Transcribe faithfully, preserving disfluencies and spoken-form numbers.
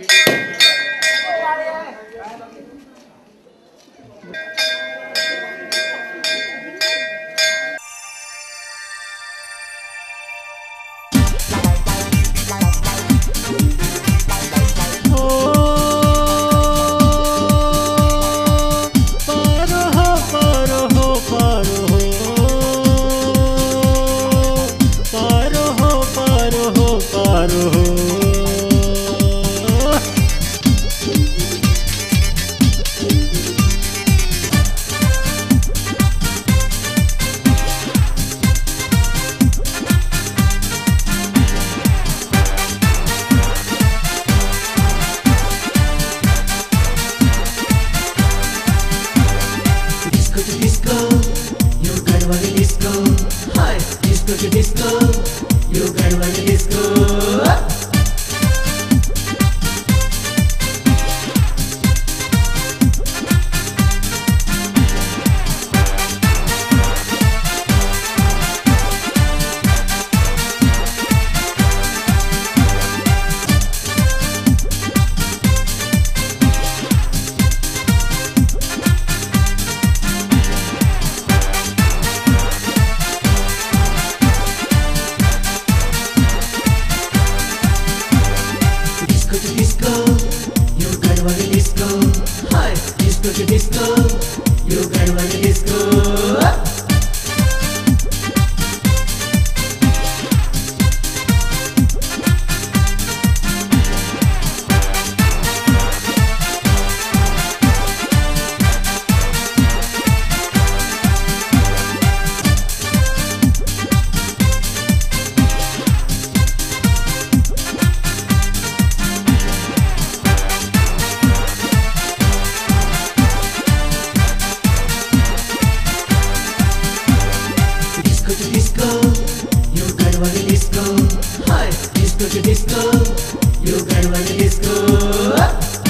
Disco to disco, you gotta run the disco.